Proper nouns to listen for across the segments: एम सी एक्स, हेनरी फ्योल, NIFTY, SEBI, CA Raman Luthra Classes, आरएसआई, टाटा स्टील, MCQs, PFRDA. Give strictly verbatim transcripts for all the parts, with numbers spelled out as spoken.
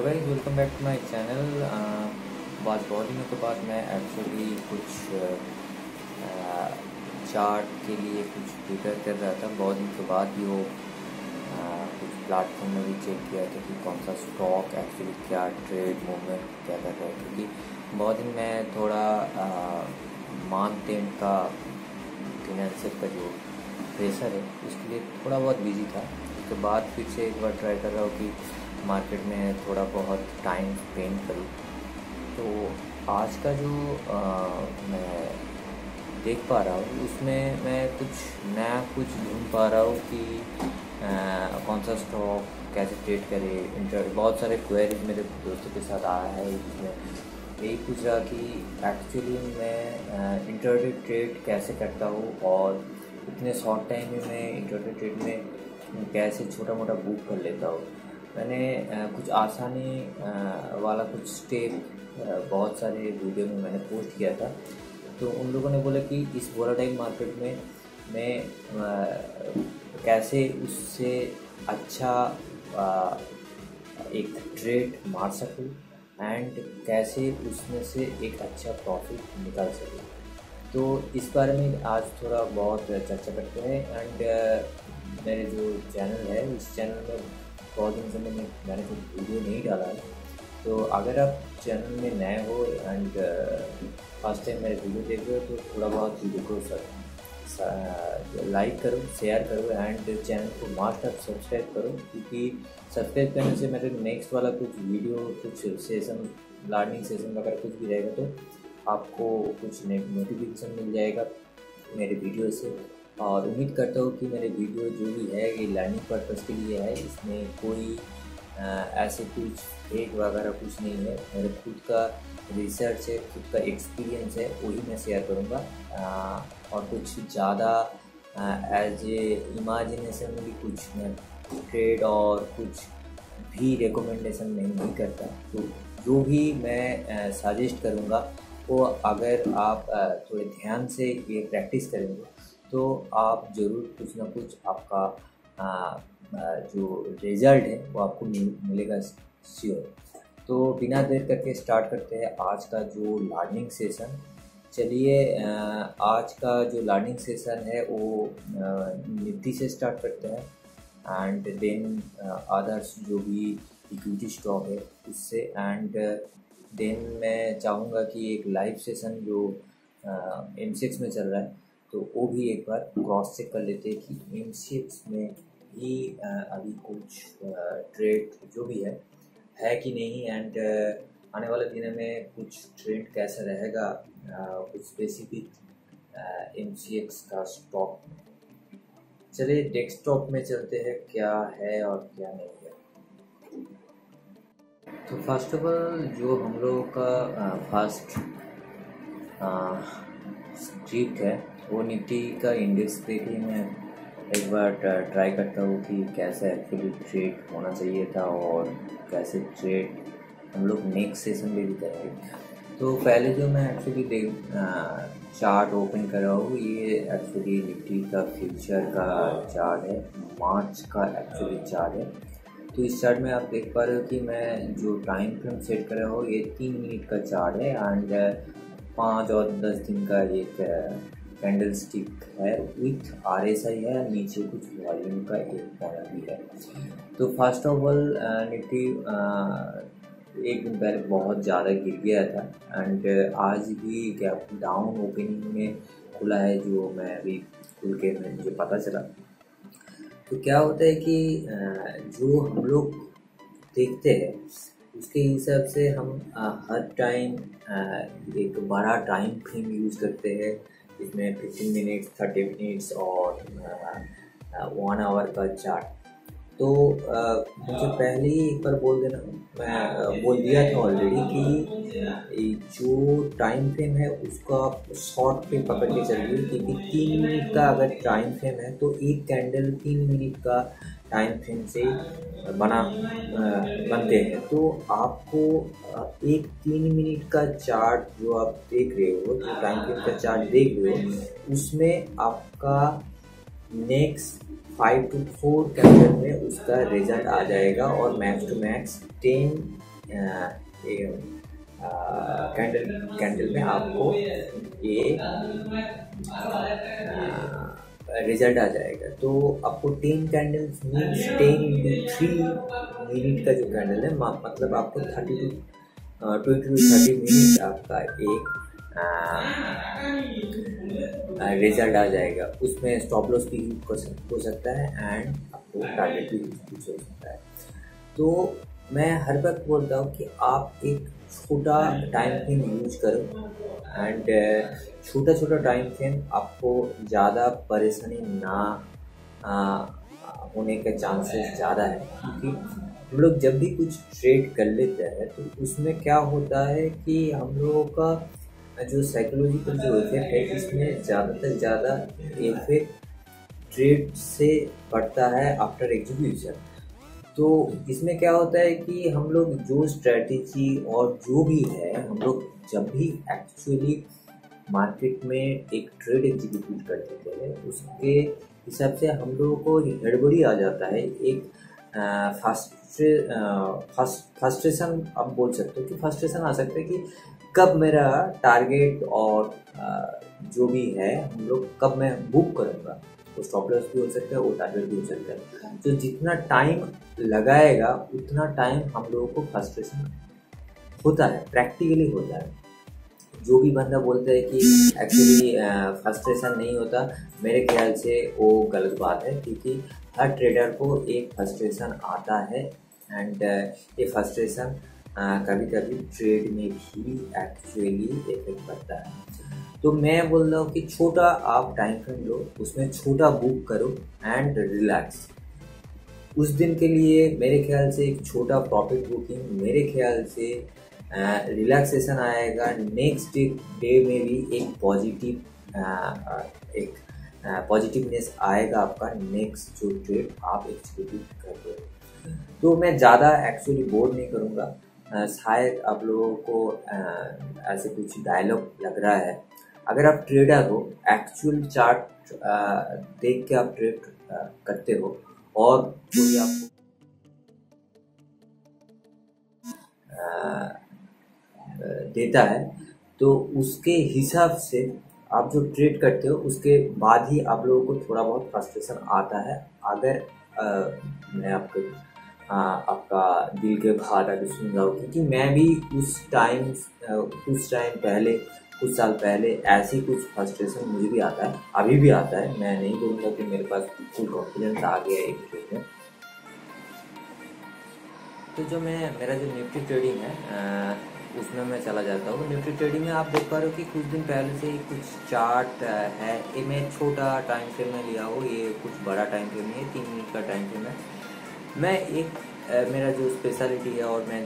Hello guys, welcome back to my channel. बात बहुत दिनों के बाद मैं एक्चुअली कुछ चार्ट के लिए कुछ प्रिपेयर कर रहा था। बहुत दिन के बाद भी वो कुछ प्लेटफॉर्म में भी चेक किया था कि कौन सा स्टॉक एक्चुअली क्या ट्रेड मूवमेंट क्या कर रहा है, क्योंकि बहुत दिन मैं थोड़ा मंथ एंड का फिनेंशियल का जो प्रेशर है उसके लिए थोड़ा बहुत बिजी था। उसके बाद फिर से एक बार ट्राई कर रहा हूँ कि मार्केट में थोड़ा बहुत टाइम स्पेंड करूँ। तो आज का जो आ, मैं देख पा रहा हूँ उसमें मैं कुछ नया कुछ ढूंढ पा रहा हूँ कि आ, कौन सा स्टॉक कैसे ट्रेड करे। इंटर बहुत सारे क्वेरीज मेरे दोस्तों के साथ आया है, जिसमें यही पूछ रहा कि एक्चुअली मैं इंट्राडे ट्रेड कैसे करता हूँ और इतने शॉर्ट टाइम में मैं इंट्राडे ट्रेड में कैसे छोटा मोटा बुक कर लेता हूँ। मैंने कुछ आसानी वाला कुछ स्टेप बहुत सारे वीडियो में मैंने पोस्ट किया था, तो उन लोगों ने बोला कि इस वोलेटाइल मार्केट में मैं कैसे उससे अच्छा एक ट्रेड मार सकूं एंड कैसे उसमें से एक अच्छा प्रॉफिट निकाल सकूं। तो इस बारे में आज थोड़ा बहुत चर्चा करते हैं। एंड मेरे जो चैनल है उस चैनल में बहुत दिन से मैंने मैंने कोई वीडियो नहीं डाला है, तो अगर आप चैनल में नए हो एंड फर्स्ट टाइम मेरे वीडियो देख रहे हो तो थोड़ा बहुत वीडियो को लाइक करो, शेयर करो एंड चैनल को मस्ट आप सब्सक्राइब करो, क्योंकि सब्सक्राइब करने से मेरे नेक्स्ट वाला कुछ वीडियो, कुछ सेशन, लर्निंग सेशन वगैरह कुछ भी रहेगा तो आपको कुछ नोटिफिकेशन मिल जाएगा मेरे वीडियो से। और उम्मीद करता हूँ कि मेरे वीडियो जो भी है ये लर्निंग पर्पज़ के लिए है, इसमें कोई आ, ऐसे कुछ फेक वगैरह कुछ नहीं है। मेरे खुद का रिसर्च है, खुद का एक्सपीरियंस है, वही मैं शेयर करूँगा और कुछ ज़्यादा एज ए इमेजिनेशन भी कुछ मैं ट्रेड और कुछ भी रिकमेंडेशन नहीं, नहीं करता। तो जो भी मैं आ, सजेस्ट करूँगा वो अगर आप आ, थोड़े ध्यान से ये प्रैक्टिस करेंगे तो आप ज़रूर कुछ ना कुछ आपका आ, आ, जो रिज़ल्ट है वो आपको मिलेगा श्योर। तो बिना देर करके स्टार्ट करते हैं आज का जो लर्निंग सेशन। चलिए आज का जो लर्निंग सेशन है वो निफ्टी से स्टार्ट करते हैं एंड देन अदर्स जो भी इक्विटी स्टॉक है उससे, एंड देन मैं चाहूँगा कि एक लाइव सेशन जो एम सी एक्स में चल रहा है तो वो भी एक बार क्रॉस चेक कर लेते हैं कि एम सी एक्स में भी अभी कुछ ट्रेड जो भी है है कि नहीं, एंड आने वाले दिनों में कुछ ट्रेंड कैसा रहेगा कुछ स्पेसिफिक एम सी एक्स का स्टॉक। चलिए डेस्कटॉप में चलते हैं, क्या है और क्या नहीं है। तो फर्स्ट ऑफ ऑल जो हम लोगों का फर्स्ट स्क्रिप्ट है वो निफ्टी का इंडेक्स पे ही मैं एक बार ट्राई करता हूँ कि कैसे एक्चुअली ट्रेड होना चाहिए था और कैसे ट्रेड हम लोग नेक्स्ट सेशन में भी करेंगे। तो पहले जो मैं एक्चुअली देख चार्ट ओपन कर रहा हूँ ये एक्चुअली निफ्टी का फ्यूचर का चार्ट है, मार्च का एक्चुअली चार्ट है। तो इस चार्ट में आप देख पा रहे हो कि मैं जो टाइम फ्रेम सेट कर रहा हूँ ये तीन मिनट का चार्ट है एंड पाँच और दस दिन का एक कैंडल स्टिक है विथ आर एस आई है, नीचे कुछ वॉल्यूम का एक पॉइंट भी है। तो फर्स्ट ऑफ ऑल निफ्टी एक दिन पहले बहुत ज़्यादा गिर गया था एंड आज भी गैप डाउन ओपनिंग में खुला है, जो मैं अभी खुल के मुझे पता चला। तो क्या होता है कि जो हम लोग देखते हैं उसके हिसाब से हम हर टाइम एक बड़ा टाइम फ्रेम यूज़ करते हैं, इसमें फिफ्टीन मिनट्स, थर्टी मिनट्स और वन आवर का चार्ट। तो मुझे पहले ही एक बार बोल देना, मैं बोल दिया था ऑलरेडी कि जो टाइम फ्रेम है उसका शॉर्ट पे पकड़ के चलिए, क्योंकि तीन मिनट का अगर टाइम फ्रेम है तो एक कैंडल तीन मिनट का टाइम फ्रेम से बना बनते हैं। तो आपको एक तीन मिनट का चार्ट जो आप देख रहे हो, जो टाइम फ्रेम का चार्ट देख रहे हो उसमें आपका next five to four candle में उसका रिजल्ट आ जाएगा और max to max ten candle candle में आपको ये रिजल्ट आ जाएगा। तो आपको ten candles means ten three minute का जो कैंडल है मतलब आपको thirty to twenty to thirty minute आपका एक रिजल्ट आ जाएगा। उसमें स्टॉप लॉस भी यूज हो सकता है एंड आपको टारगेट भी यूज हो सकता है। तो मैं हर वक्त बोलता हूँ कि आप एक छोटा टाइम फ्रेम यूज करो एंड छोटा छोटा टाइम फ्रेम आपको ज़्यादा परेशानी ना आ, होने का चांसेस ज़्यादा है, क्योंकि हम लोग जब भी कुछ ट्रेड कर लेते हैं तो उसमें क्या होता है कि हम लोगों का जो साइकोलॉजिकल जो इफेक्ट है इसमें ज़्यादातर ज़्यादा इफेक्ट ट्रेड से पड़ता है आफ्टर एग्जीक्यूशन। तो इसमें क्या होता है कि हम लोग जो स्ट्रेटजी और जो भी है हम लोग जब भी एक्चुअली मार्केट में एक ट्रेड एग्जीक्यूट कर देते हैं उसके हिसाब से हम लोगों को गड़बड़ी आ जाता है, एक फ्रस्ट्रेशन आप बोल सकते हो कि फ्रस्ट्रेशन आ सकता है कि कब मेरा टारगेट और आ, जो भी है हम लोग कब मैं बुक करूँगा। वो स्टॉप लॉस भी हो सकता है, वो टारगेट भी हो सकता है। तो जितना टाइम लगाएगा उतना टाइम हम लोगों को फ्रस्ट्रेशन होता है, प्रैक्टिकली होता है। जो भी बंदा बोलता है कि एक्चुअली फ्रस्ट्रेशन नहीं होता, मेरे ख्याल से वो गलत बात है, क्योंकि हर ट्रेडर को एक फ्रस्ट्रेशन आता है एंड ये फ्रस्ट्रेशन कभी कभी ट्रेड में भी एक्चुअली इफेक्ट करता है। तो मैं बोल रहा हूँ कि छोटा आप टाइम फ्रेम लो, उसमें छोटा बुक करो एंड रिलैक्स उस दिन के लिए। मेरे ख्याल से एक छोटा प्रॉफिट बुकिंग, मेरे ख्याल से रिलैक्सेशन आएगा। नेक्स्ट डे में भी एक पॉजिटिव एक पॉजिटिवनेस आएगा आपका नेक्स्ट जो ट्रेड आप एक्सक्यूट कर रहे हो। तो मैं ज़्यादा एक्चुअली बोर नहीं करूँगा, शायद आप लोगों को आ, ऐसे कुछ डायलॉग लग रहा है। अगर आप ट्रेडर हो, एक्चुअल चार्ट देख के आप ट्रेड करते हो और कोई आपको देता है तो उसके हिसाब से आप जो ट्रेड करते हो उसके बाद ही आप लोगों को थोड़ा बहुत फ्रस्ट्रेशन आता है। अगर आ, मैं आपको आ, आपका दिल के बात आगे सुन रहा हूँ, क्योंकि मैं भी उस टाइम उस टाइम पहले कुछ साल पहले ऐसी कुछ फ्रस्ट्रेशन मुझे भी आता है, अभी भी आता है। मैं नहीं बोलूँगा कि मेरे पास फुल कॉन्फिडेंस आ गया है एक ट्रेड में। तो जो मैं मेरा जो निफ्टी ट्रेडिंग है आ, उसमें मैं चला जाता हूँ। निफ्टी ट्रेडिंग में आप देख पा रहे हो कि कुछ दिन पहले से कुछ चार्ट है, ये मैं छोटा टाइम फ्रेम में लिया हूँ, ये कुछ बड़ा टाइम फ्रेम है, तीन मिनट का टाइम फ्रेम है। मैं एक आ, मेरा जो स्पेशलिटी है और मैं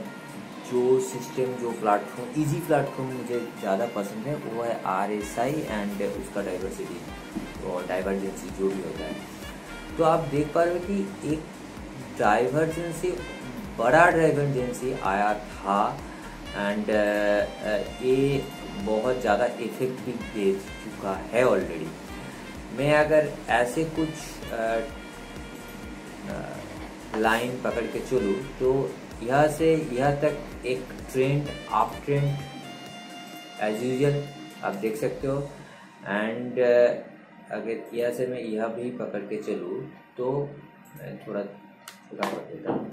जो सिस्टम जो प्लेटफॉर्म इजी प्लेटफॉर्म मुझे ज़्यादा पसंद है वो है आरएसआई एंड उसका डाइवर्सिटी और डाइवर्जेंसी जो भी होता है। तो आप देख पा रहे हो कि एक डाइवर्जेंसी बड़ा डाइवर्जेंसी आया था एंड ये बहुत ज़्यादा इफेक्ट भी दे चुका है ऑलरेडी। मैं अगर ऐसे कुछ आ, आ, लाइन पकड़ के चलूँ तो यहाँ से यहाँ तक एक trend up trend as usual आप देख सकते हो। एंड अगर यहाँ से मैं यह भी पकड़ के चलूँ तो मैं थोड़ा छोटा पकड़ देता हूँ,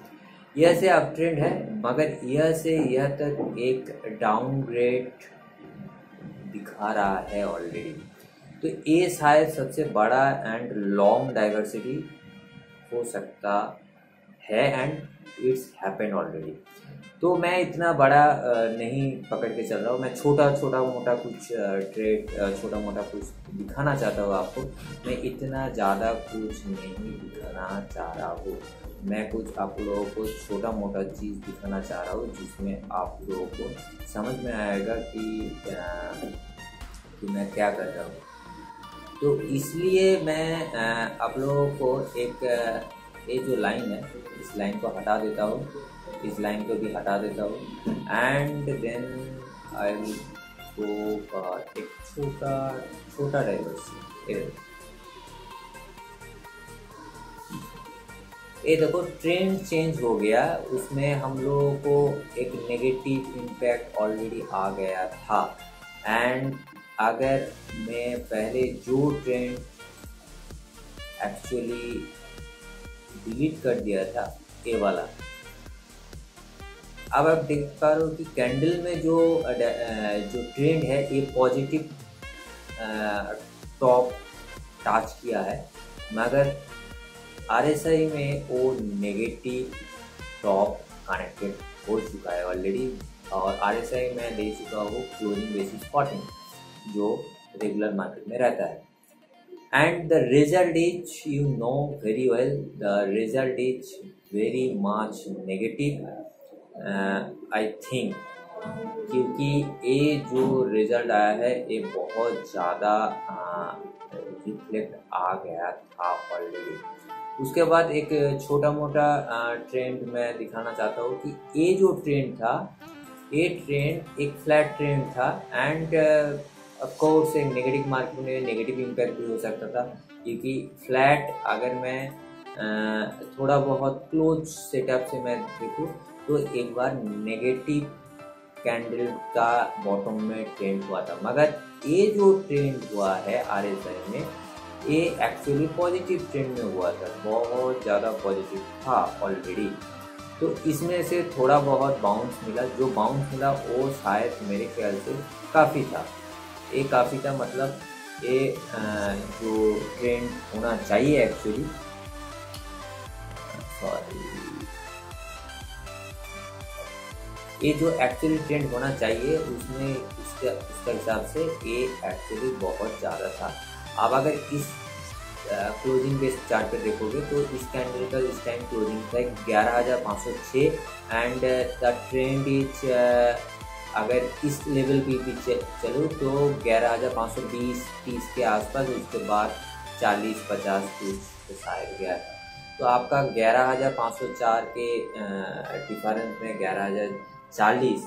यह से अप ट्रेंड है मगर यह से यह तक एक डाउनग्रेड दिखा रहा है ऑलरेडी। तो ये शायद सबसे बड़ा एंड लॉन्ग डाइवर्सिटी हो सकता है एंड इट्स हैपन ऑलरेडी। तो मैं इतना बड़ा नहीं पकड़ के चल रहा हूँ, मैं छोटा छोटा मोटा कुछ ट्रेड छोटा मोटा कुछ दिखाना चाहता हूँ आपको। मैं इतना ज़्यादा कुछ नहीं दिखाना चाह रहा हूँ, मैं कुछ आप लोगों को छोटा मोटा चीज़ दिखाना चाह रहा हूँ जिसमें आप लोगों को समझ में आएगा कि, कि मैं क्या कर रहा हूँ। तो इसलिए मैं आप लोगों को एक ये जो लाइन है इस लाइन को हटा देता हूँ, इस लाइन को भी हटा देता हूँ and then I will go for एक छोटा छोटा डाइवर्सिटी। ये देखो ट्रेंड चेंज हो गया, उसमें हम लोगों को एक नेगेटिव इम्पैक्ट ऑलरेडी आ गया था। एंड अगर मैं पहले जो ट्रेंड एक्चुअली डिलीट कर दिया था ये वाला, अब आप देख पा रहे हो कि कैंडल में जो जो ट्रेंड है ये पॉजिटिव टॉप टच किया है, मगर आरएसआई में वो नेगेटिव टॉप कनेक्टेड हो चुका है ऑलरेडी। और आरएसआई में दे चुका हूँ क्लोजिंग बेसिस फोर्टीन जो रेगुलर मार्केट में रहता है। And the result is, you know very well, the result is very much negative. uh, I think क्योंकि ये जो रिजल्ट आया है ये बहुत ज़्यादा रिफ्लेक्ट आ गया था ऑलरेडी। उसके बाद एक छोटा मोटा ट्रेंड मैं दिखाना चाहता हूँ कि ये जो ट्रेंड था ये ट्रेंड एक फ्लैट ट्रेंड था। एंड ऑफकोर्स एक नेगेटिव मार्केट में नेगेटिव इम्पैक्ट भी हो सकता था, क्योंकि फ्लैट अगर मैं थोड़ा बहुत क्लोज सेटअप से मैं देखूँ तो एक बार नेगेटिव कैंडल का बॉटम में ट्रेंड हुआ था, मगर ये जो ट्रेंड हुआ है आरएसआई में ये एक्चुअली पॉजिटिव ट्रेंड में हुआ था, बहुत ज़्यादा पॉजिटिव था ऑलरेडी। तो इसमें से थोड़ा बहुत बाउंस मिला, जो बाउंस मिला वो शायद मेरे ख्याल से काफ़ी था। ये काफ़ी था मतलब ये जो ट्रेंड होना चाहिए एक्चुअली, सॉरी ये जो एक्चुअली ट्रेंड होना चाहिए उसमें उसके उसके हिसाब से ये एक्चुअली बहुत ज़्यादा था। अब अगर इस क्लोजिंग बेस चार्ट पे देखोगे तो इस कैंडल का इस टाइम क्लोजिंग था ग्यारह हज़ार पाँच सौ छः। एंड द ट्रेंड इज, अगर इस लेवल पे भी चलूँ तो ग्यारह हज़ार पाँच सौ बीस तीस के आसपास, उसके बाद चालीस पचास कुछ शायद गया था। तो आपका ग्यारह हज़ार पाँच सौ चार के डिफरेंस में ग्यारह हज़ार चालीस,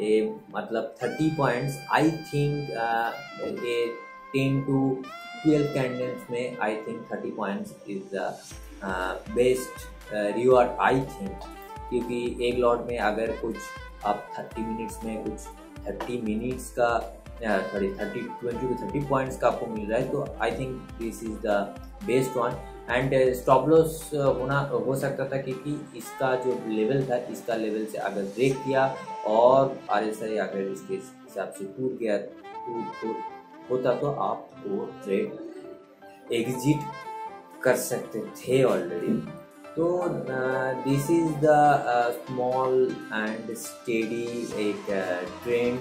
ये मतलब तीस पॉइंट्स आई थिंक ये टेन टू ट्वेल्व कैंडल्स में I think thirty points is the best reward I think, क्योंकि एक लॉट में अगर कुछ आप थर्टी मिनट्स में कुछ थर्टी मिनट्स का sorry thirty twenty to thirty points का आपको मिल रहा है तो I think this is the best one. And stop loss होना हो सकता था, क्योंकि इसका जो लेवल था इसका लेवल से अगर ब्रेक किया और आरएसआई अगर इसके हिसाब से टूट गया टूट होता तो आप वो ट्रेड एग्जिट कर सकते थे ऑलरेडी। तो this is the small and steady एक ट्रेंड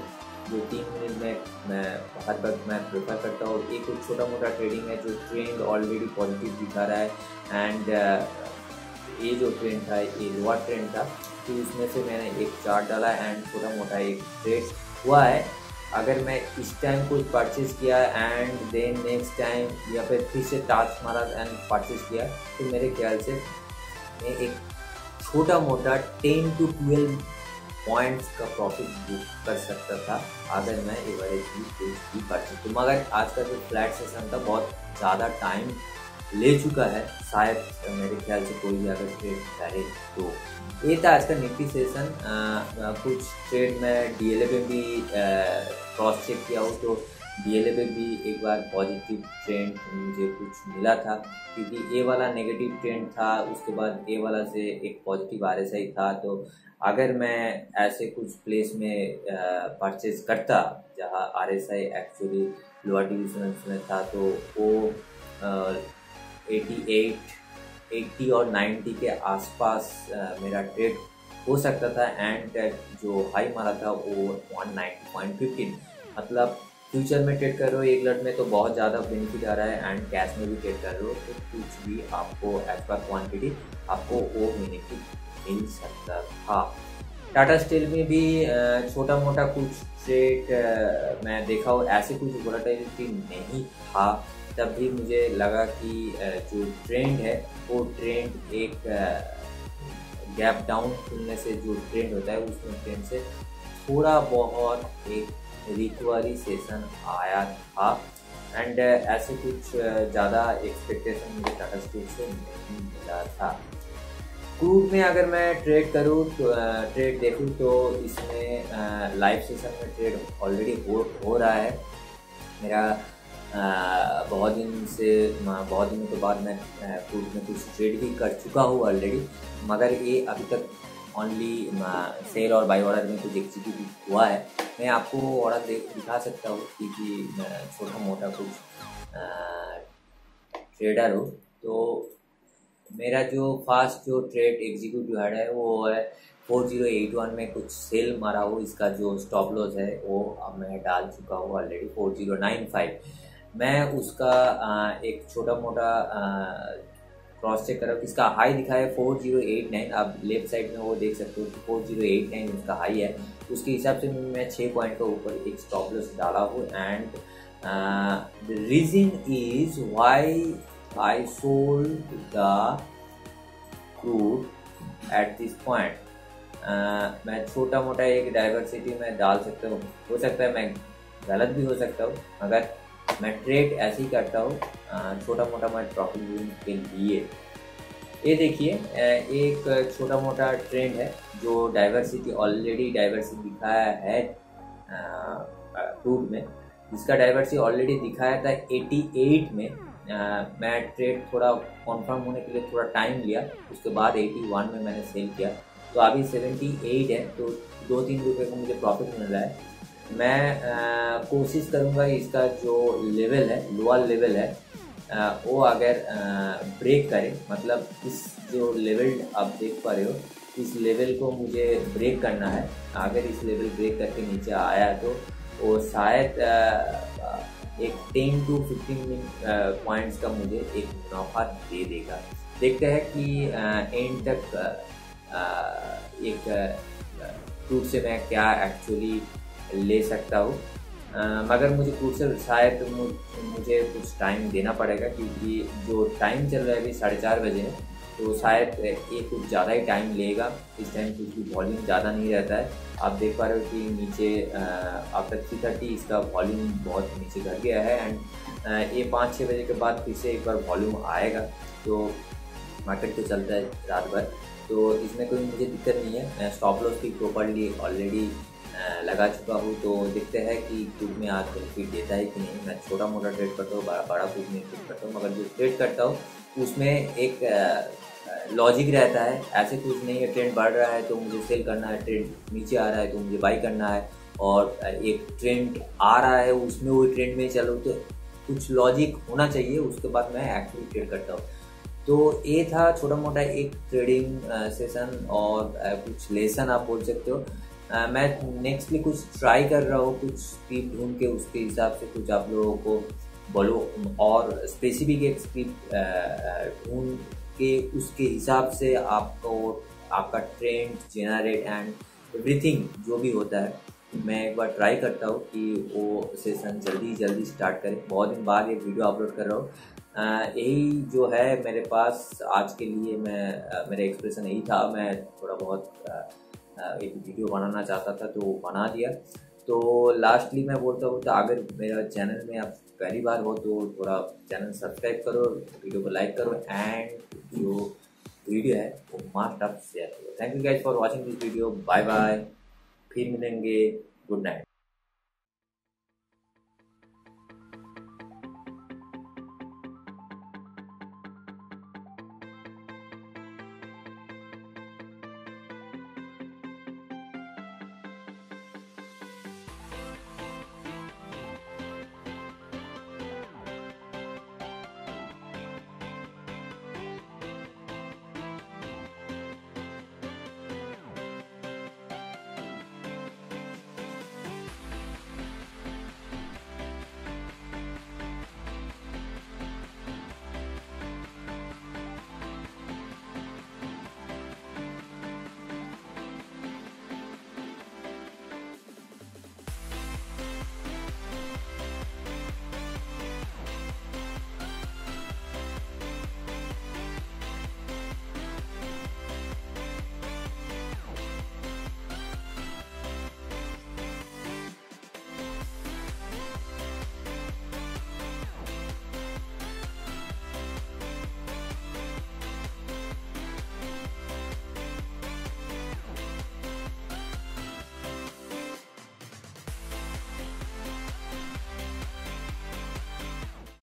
जो तीन मिनट में मैं हर वक्त मैं प्रेफर करता हूँ। एक कुछ छोटा मोटा ट्रेडिंग है जो ट्रेंड ऑलरेडी पॉजिटिव दिखा रहा है। एंड uh, ये जो ट्रेंड था ये लोअर ट्रेंड था, तो उसमें से मैंने एक चार्ट डाला एंड छोटा मोटा एक ट्रेड हुआ है। अगर मैं इस टाइम कुछ परचेज़ किया एंड देन नेक्स्ट टाइम या फिर फिर से टास्क मारा एंड परचेज़ किया तो मेरे ख्याल से मैं एक छोटा मोटा टेन टू ट्वेल्व पॉइंट्स का प्रॉफिट बुक कर सकता था अगर मैं एवरेज भी भी परचेज। तो मगर आज का जो फ्लैट सेशन था बहुत ज़्यादा टाइम ले चुका है, शायद मेरे ख्याल से कोई भी अगर ट्रेड करे। तो ये था आज का निफ्टी सेशन। आ, कुछ ट्रेड मैं डी एल ए पे भी क्रॉस चेक किया हूँ, तो डी एल ए पे भी एक बार पॉजिटिव ट्रेंड मुझे कुछ मिला था, क्योंकि ए वाला नेगेटिव ट्रेंड था, उसके बाद ए वाला से एक पॉजिटिव आर एस आई था। तो अगर मैं ऐसे कुछ प्लेस में परचेज करता जहाँ R S I actually lower division में था तो वो आ, अठासी, अस्सी और नब्बे के आसपास मेरा ट्रेड हो सकता था। एंड जो हाई मारा था वो एक सौ नब्बे पॉइंट पंद्रह। मतलब फ्यूचर में ट्रेड कर रहे हो एक लट में तो बहुत ज़्यादा बेनिफिट आ रहा है, एंड कैश में भी ट्रेड कर रहे हो तो कुछ भी आपको एज पर क्वान्टिटी आपको वो बेनिफिट मिल सकता था। टाटा स्टील में भी छोटा मोटा कुछ ट्रेड मैं देखा और ऐसे कुछ वोलेटिलिटी नहीं था, तब भी मुझे लगा कि जो ट्रेंड है वो ट्रेंड एक गैप डाउन खुलने से जो ट्रेंड होता है उसमें ट्रेंड से थोड़ा बहुत एक रिकवरी सेशन आया था। एंड ऐसे कुछ ज़्यादा एक्सपेक्टेशन मुझे टाटा स्टील से नहीं मिला था। ग्रुप में अगर मैं ट्रेड करूँ तो ट्रेड देखूँ तो इसमें लाइव सेशन में ट्रेड ऑलरेडी हो हो रहा है। मेरा आ, बहुत दिन से बहुत दिनों के बाद मैं ग्रुप में कुछ ट्रेड भी कर चुका हूँ ऑलरेडी, मगर ये अभी तक ओनली सेल और बाई ऑर्डर में कुछ एग्जीक्यूट हुआ है। मैं आपको ऑर्डर दिखा सकता हूँ क्योंकि छोटा मोटा कुछ ट्रेडर हूँ। तो मेरा जो फास्ट जो ट्रेड एग्जीक्यूट हुआ है वो है फोर जीरो एट वन में कुछ सेल मारा हो, इसका जो स्टॉप लॉस है वो अब मैं डाल चुका हूँ already four zero nine five. मैं उसका एक छोटा मोटा क्रॉस चेक कर रहा हूँ, इसका हाई दिखा है फोर जीरो एट नाइन। आप लेफ्ट साइड में वो देख सकते हो कि फोर जीरो एट नाइन इसका हाई है। उसके हिसाब से मैं छः पॉइंट के ऊपर एक स्टॉप लॉस डाला हूँ। And the reason is why I sold the crude at this point। uh, मैं छोटा मोटा एक डाइवर्सिटी में डाल सकता हूँ, हो सकता है मैं गलत भी हो सकता हूँ, मगर मैं ट्रेड ऐसे ही करता हूँ uh, छोटा मोटा मैं प्रॉफिट बुकिंग के लिए। ये देखिए एक छोटा मोटा ट्रेंड है जो डाइवर्सिटी ऑलरेडी डाइवर्सिटी दिखाया है क्रूड uh, में, जिसका डाइवर्सिटी ऑलरेडी दिखाया था एटी एट में। Uh, मैं ट्रेड थोड़ा कॉन्फर्म होने के लिए थोड़ा टाइम लिया, उसके बाद एटी वन में मैंने सेल किया, तो अभी सेवेंटी एट है, तो दो तीन रुपये को मुझे प्रॉफिट मिल रहा है। मैं uh, कोशिश करूँगा इसका जो लेवल है लोअर लेवल है uh, वो अगर ब्रेक uh, करे, मतलब इस जो लेवल आप देख पा रहे हो इस लेवल को मुझे ब्रेक करना है। अगर इस लेवल ब्रेक करके नीचे आया तो वो शायद uh, uh, एक टेन टू फिफ्टीन पॉइंट्स का मुझे एक मुनाफा दे देगा। देखते हैं कि एंड तक आ, एक क्रूड से मैं क्या एक्चुअली ले सकता हूँ, मगर मुझे क्रूड से शायद मुझे कुछ टाइम देना पड़ेगा क्योंकि जो टाइम चल रहा है अभी साढ़े चार बजे है, तो शायद ये कुछ ज़्यादा ही टाइम लेगा। इस टाइम क्योंकि वॉल्यूम ज़्यादा नहीं रहता है। आप देख पा रहे हो कि नीचे आफ्टर थ्री थर्टी इसका वॉल्यूम बहुत नीचे घट गया है। एंड ये पाँच छः बजे के बाद फिर से एक बार वॉल्यूम आएगा, तो मार्केट तो चलता है रात भर, तो इसमें कोई मुझे दिक्कत नहीं है। मैं स्टॉप लॉस भी प्रॉपरली ऑलरेडी लगा चुका हूँ, तो देखते हैं कि ग्रुप में आज बेनिफिट देता है कि नहीं। मैं छोटा मोटा ट्रेड करता हूँ, बड़ा बड़ा ग्रुप में ट्रेड करता हूँ, मगर जो ट्रेड करता हूँ उसमें एक लॉजिक रहता है। ऐसे कुछ नहीं है ट्रेंड बढ़ रहा है तो मुझे सेल करना है, ट्रेंड नीचे आ रहा है तो मुझे बाई करना है, और एक ट्रेंड आ रहा है उसमें वो ट्रेंड में चलो, तो कुछ लॉजिक होना चाहिए, उसके बाद मैं एक्चुअली ट्रेड करता हूँ। तो ये था छोटा मोटा एक ट्रेडिंग सेशन और कुछ लेसन आप बोल सकते हो। Uh, मैं नेक्स्टली कुछ ट्राई कर रहा हूँ, कुछ स्क्रिप्ट ढूंढ के उसके हिसाब से कुछ आप लोगों को बोलो, और स्पेसिफिक एक स्क्रिप्ट ढूंढ के उसके हिसाब से आपको आपका ट्रेंड जनरेट एंड एवरीथिंग जो भी होता है मैं एक बार ट्राई करता हूँ कि वो सेशन जल्दी जल्दी स्टार्ट करें। बहुत दिन बाद एक वीडियो अपलोड कर रहा हूँ। यही जो है मेरे पास आज के लिए, मैं मेरा एक्सप्रेशन यही था। मैं थोड़ा बहुत आ, एक वीडियो बनाना चाहता था तो बना दिया। तो लास्टली मैं बोलता हूँ तो अगर मेरा चैनल में आप पहली बार हो तो थोड़ा चैनल सब्सक्राइब करो, वीडियो को लाइक करो, एंड जो वीडियो है वो मस्ट आप शेयर करो। Thank you guys for watching this video. Bye bye, फिर मिलेंगे, गुड नाइट।